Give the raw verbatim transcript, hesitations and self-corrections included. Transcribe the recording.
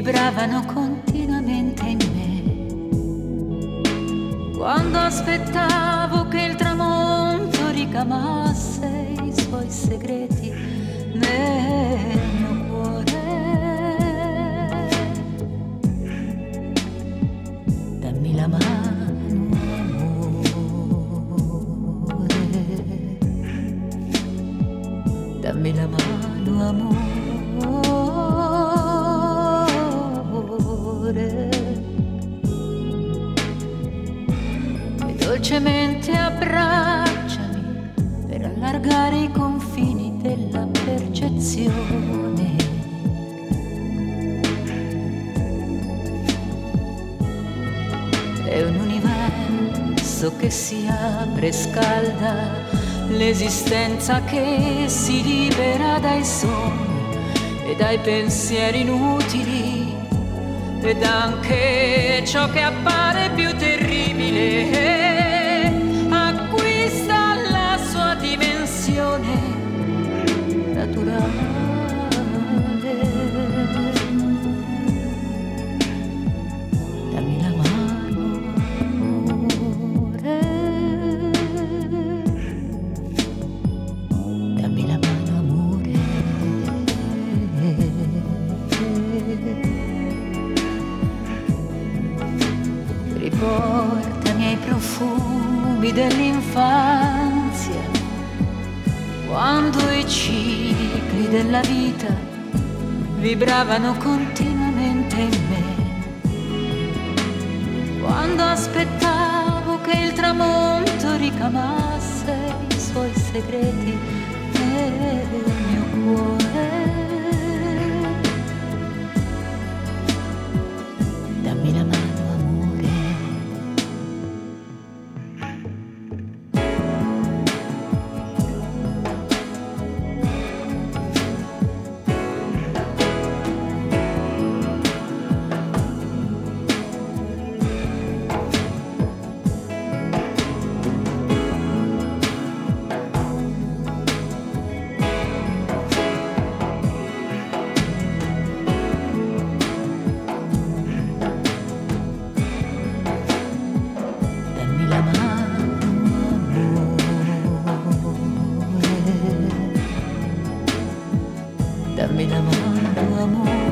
vibravano continuamente in me. Quando aspettavo che il tramonto ricamasse i suoi segreti nel mio cuore, dammi la mano, amore, dammi la mano, amore. Dolcemente abbracciami per allargare i confini della percezione. È un universo che si apre e scalda, l'esistenza che si libera dai sogni e dai pensieri inutili, ed anche ciò che appare più terribile. Dammi la mano, amore, dammi la mano, amore, riportami ai profumi dell'infanzia, quando i cicli della vita vibravano continuamente in me, quando aspettavo che il tramonto ricamasse i suoi segreti nel mio cuore. Dammi la mano, amore, dammi la mano, amore.